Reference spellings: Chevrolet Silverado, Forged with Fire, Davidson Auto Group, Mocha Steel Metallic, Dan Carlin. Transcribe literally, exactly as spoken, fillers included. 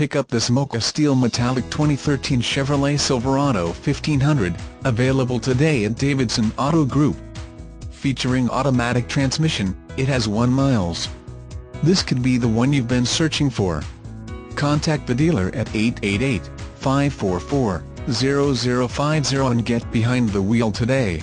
pick up this Mocha Steel Metallic twenty thirteen Chevrolet Silverado fifteen hundred, available today at Davidson Auto Group. Featuring automatic transmission, it has one miles. This could be the one you've been searching for. Contact the dealer at eight eight eight, five four four, zero zero five zero and get behind the wheel today.